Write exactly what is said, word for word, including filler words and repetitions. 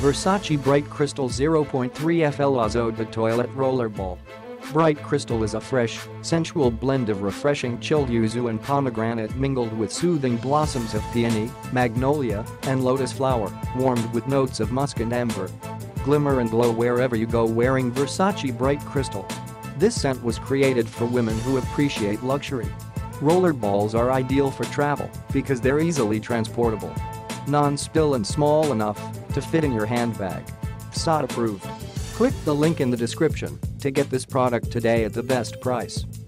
Versace Bright Crystal zero point three fluid ounce Eau de Toilette Rollerball. Bright Crystal is a fresh, sensual blend of refreshing chilled yuzu and pomegranate mingled with soothing blossoms of peony, magnolia, and lotus flower, warmed with notes of musk and amber. Glimmer and glow wherever you go wearing Versace Bright Crystal. This scent was created for women who appreciate luxury. Rollerballs are ideal for travel because they're easily transportable, non-spill, and small enough to fit in your handbag. T S A approved. Click the link in the description to get this product today at the best price.